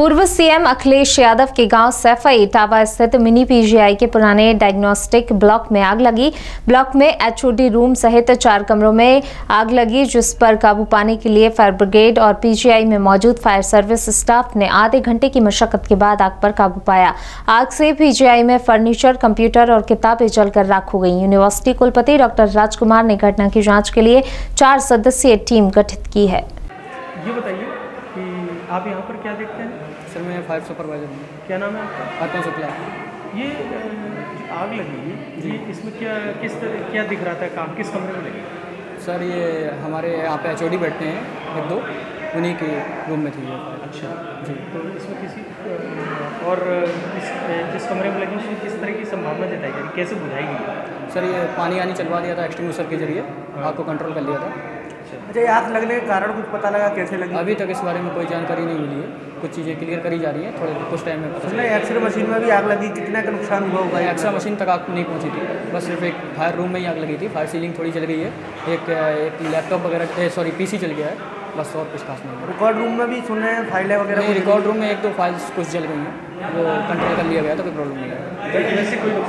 पूर्व सीएम अखिलेश यादव के गांव सैफई इटावा स्थित मिनी पीजीआई के पुराने डायग्नोस्टिक ब्लॉक में आग लगी। ब्लॉक में एचओडी रूम सहित 4 कमरों में आग लगी, जिस पर काबू पाने के लिए फायर ब्रिगेड और पीजीआई में मौजूद फायर सर्विस स्टाफ ने आधे घंटे की मशक्कत के बाद आग पर काबू पाया। आग से पीजीआई में फर्नीचर, कंप्यूटर और किताबें जलकर राख हो गई। यूनिवर्सिटी कुलपति डॉक्टर राजकुमार ने घटना की जाँच के लिए 4 सदस्यीय टीम गठित की है। ये बताइए कि आप यहाँ पर क्या देखते हैं? सर, मैं फायर सुपरवाइजर हूँ। क्या नाम है आपका? अर्पन सप्लाई। ये आग लगी जी, इसमें क्या दिख रहा था? काम किस कमरे में लगी? सर, ये हमारे यहाँ पे एचओडी बैठते हैं, 2 उन्हीं के रूम में थी ये। अच्छा जी, तो इसमें किसी और जिस कमरे में लगी उसमें किस तरह की संभावना जताई गई, कैसे बुझाई गई? सर, ये पानी यानी चलवा दिया था एक्सटिंग्विशर के जरिए, आग को कंट्रोल कर लिया था। अच्छा, आग लगने के कारण कुछ पता लगा, कैसे लगी? अभी तक इस बारे में कोई जानकारी नहीं मिली है, कुछ चीज़ें क्लियर करी जा रही हैं, थोड़े कुछ टाइम में पता। एक्सरे मशीन में भी आग लगी, कितना का नुकसान हुआ होगा? एक्सरे मशीन तक आग नहीं पहुंची थी, बस सिर्फ एक फायर रूम में ही आग लगी थी। फायर सीलिंग थोड़ी जल गई है, एक लैपटॉप वगैरह पीसी जल गया है, बस और कुछ खास नहीं। रिकॉर्ड रूम में भी सुन रहे हैं फाइलें वगैरह? रिकॉर्ड रूम में 1-2 फाइल्स कुछ जल गई हैं, वो कंट्रोल कर लिया गया तो कोई प्रॉब्लम नहीं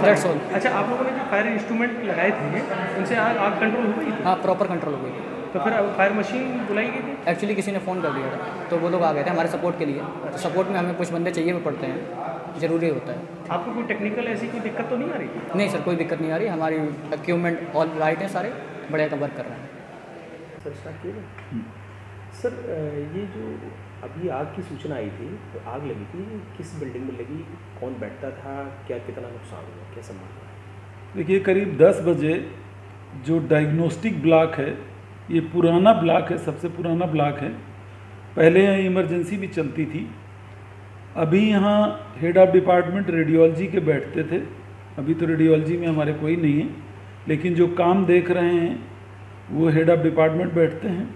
है। अच्छा, आप लोगों ने जो फायर इंस्ट्रूमेंट लगाए थे उनसे आग कंट्रोल हो गई? हाँ, प्रॉपर कंट्रोल हो गई। तो फिर फायर मशीन बुलाई गई थी? एक्चुअली किसी ने फ़ोन कर दिया था तो वो लोग आ गए थे हमारे सपोर्ट के लिए। तो सपोर्ट में हमें कुछ बंदे चाहिए भी पड़ते हैं, ज़रूरी होता है। आपको कोई टेक्निकल ऐसी कोई दिक्कत तो नहीं आ रही? नहीं सर, कोई दिक्कत नहीं आ रही, हमारी इक्विपमेंट ऑल राइट है, सारे बढ़िया का वर्क कर रहे हैं। सर, ये जो अभी आग की सूचना आई थी, तो आग लगी थी, किस बिल्डिंग में लगी, कौन बैठता था, क्या कितना नुकसान हुआ, क्या संभावना है? देखिए, करीब 10 बजे जो डायग्नोस्टिक ब्लॉक है, ये पुराना ब्लॉक है, सबसे पुराना ब्लॉक है। पहले यहाँ इमरजेंसी भी चलती थी। अभी यहाँ हेड ऑफ डिपार्टमेंट रेडियोलॉजी के बैठते थे, अभी तो रेडियोलॉजी में हमारे कोई नहीं है, लेकिन जो काम देख रहे हैं वो हेड ऑफ डिपार्टमेंट बैठते हैं।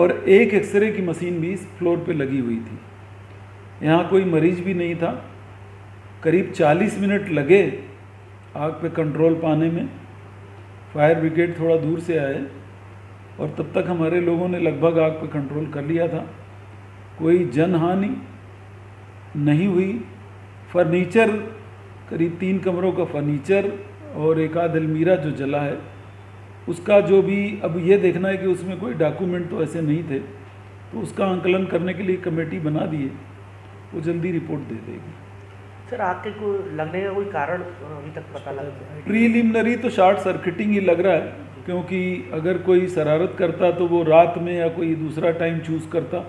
और एक एक्सरे की मशीन भी इस फ्लोर पे लगी हुई थी। यहाँ कोई मरीज भी नहीं था। करीब 40 मिनट लगे आग पे कंट्रोल पाने में। फायर ब्रिगेड थोड़ा दूर से आए और तब तक हमारे लोगों ने लगभग आग पर कंट्रोल कर लिया था। कोई जनहानि नहीं हुई। फर्नीचर, करीब 3 कमरों का फर्नीचर और एक आध अलमीरा जो जला है उसका जो भी, अब ये देखना है कि उसमें कोई डॉक्यूमेंट तो ऐसे नहीं थे, तो उसका आंकलन करने के लिए कमेटी बना दिए, वो जल्दी रिपोर्ट दे देगी। सर, आग के लगने का कोई कारण अभी तक पता लगा? प्रीलिमिनरी तो शॉर्ट सर्किटिंग ही लग रहा है, क्योंकि अगर कोई शरारत करता तो वो रात में या कोई दूसरा टाइम चूज़ करता।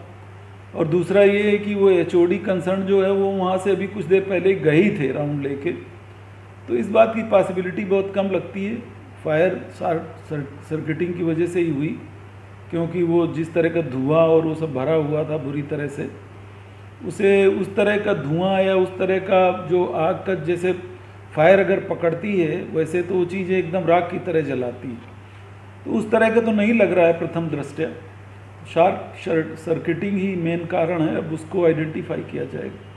और दूसरा ये है कि वो एचओडी कंसर्न जो है वो वहाँ से अभी कुछ देर पहले गए थे राउंड लेके, तो इस बात की पॉसिबिलिटी बहुत कम लगती है। फायर सर्किटिंग की वजह से ही हुई, क्योंकि वो जिस तरह का धुआं और वो सब भरा हुआ था बुरी तरह से, उसे उस तरह का धुआं या उस तरह का जो आग का, जैसे फायर अगर पकड़ती है वैसे तो वो चीज़ें एकदम राख की तरह जलाती है, तो उस तरह का तो नहीं लग रहा है प्रथम दृष्टया। शार्प सर्किटिंग ही मेन कारण है, अब उसको आइडेंटिफाई किया जाएगा।